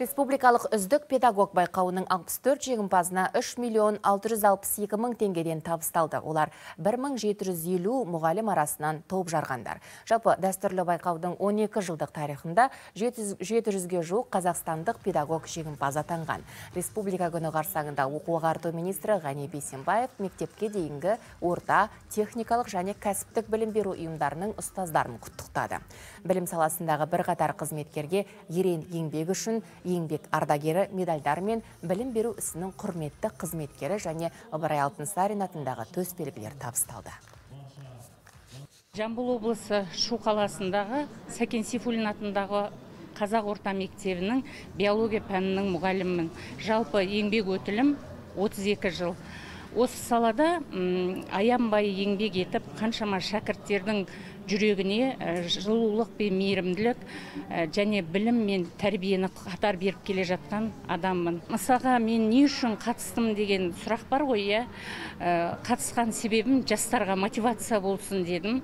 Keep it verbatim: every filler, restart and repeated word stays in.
Республикалық үздік педагог байқауының алпыс төрт жеңімпазына үш миллион алты жүз алпыс екі мың теңгеден табысталды. Олар бір мың жеті жүз елу мұғалім арасынан топ жарғандар. Жалпы дәстүрлі байқаудың он екі жылдық тарихында жеті жүзге жуық қазақстандық педагог жеңімпаз атанған. Республика күні қарсаңында оқу ағарту министрі Ғани Бейсенбаев мектепке дейінгі орта, техникалық және кәсіптік білім беру ұйымдарының ұстаздарын құттықтады. Білім саласындағы бірқатар қызметкерге ерен еңбегі үшін еңбек ардагері медальдар мен білім беру ісінің құрметті қызметкері және Ибрай Алтынсарин атындағы төсбелгілер табысталды. Жамбыл облысы Шу қаласындағы Сәкен Сейфуллин атындағы Қазақ орта мектебінің биология пәнінің мұғалімін. Жалпы еңбек өтілім отыз екі жыл. Осы салада аянбай еңбек етіп, қаншама шәкірттердің жүрегіне жылулық пен мейірімділік және білім мен тәрбиені қатар беріп келе жатқан адаммын. Мысалға, мен не үшін қатыстым деген сұрақ бар ғой, иә? Қатысқан себебім жастарға мотивация болсын дедім.